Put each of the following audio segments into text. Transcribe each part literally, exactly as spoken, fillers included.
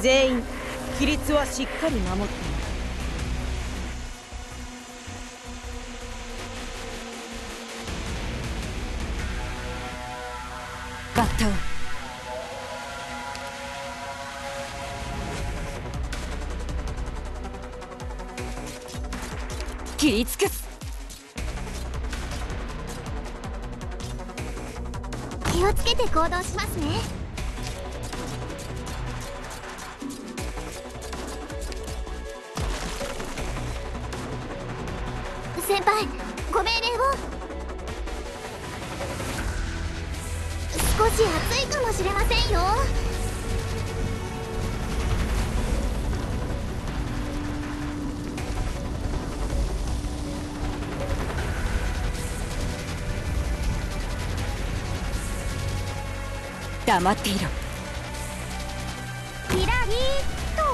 全員規律はしっかり守っています。合体。切り尽くす。気をつけて行動しますね。先輩、ご命令を。少し暑いかもしれませんよ。黙っていろ。キラリーと。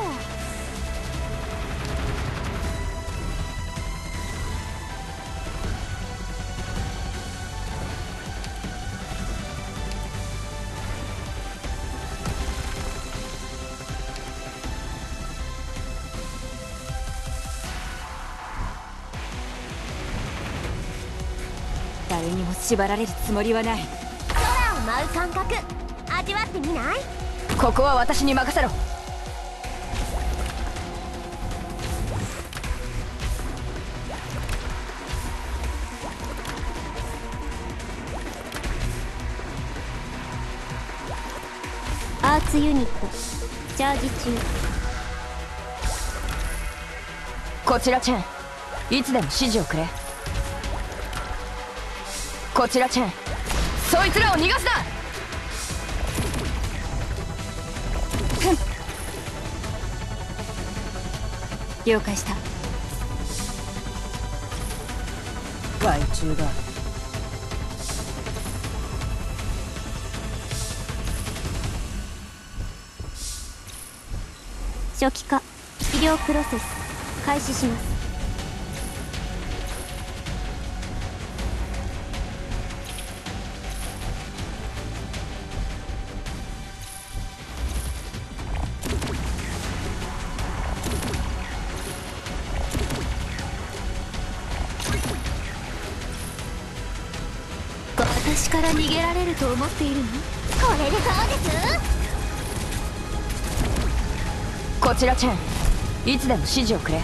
誰にも縛られるつもりはない。空を舞う感覚、味わってみない？ここは私に任せろ。アーツユニットチャージ中。こちらチェン、いつでも指示をくれ。こちらチェン、そいつらを逃がすな。了解した。害虫だ。初期化治療プロセス開始します。私から逃げられると思っているの？これでそうです。こちらチェン、いつでも指示をくれ。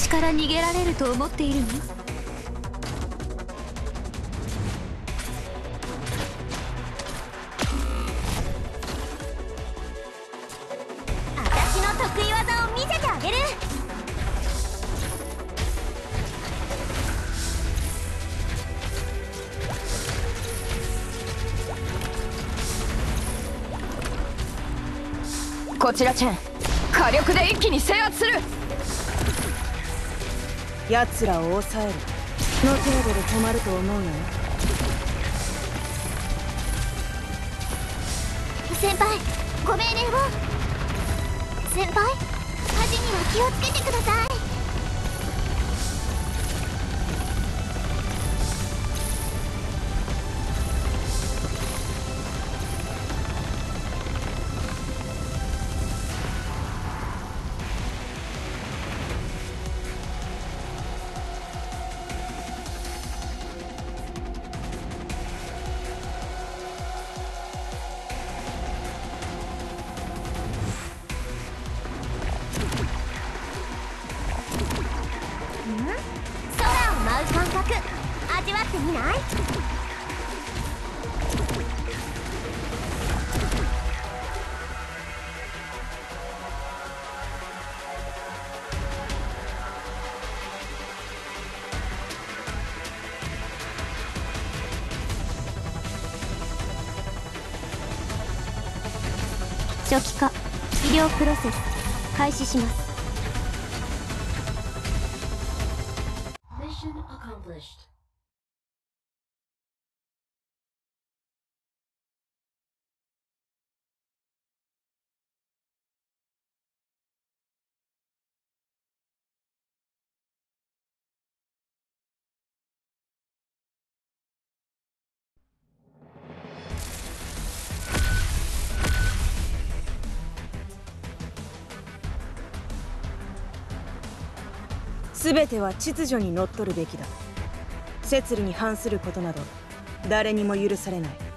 私から逃げられると思っているの？私の得意技を見せてあげる。こちらチェン、火力で一気に制圧する。奴らを抑えるの程度で止まると思うのよ。先輩、ご命令を。先輩、火事には気をつけてください。いない？初期化治療プロセス開始します。全ては秩序にのっとるべきだ。摂理に反することなど誰にも許されない。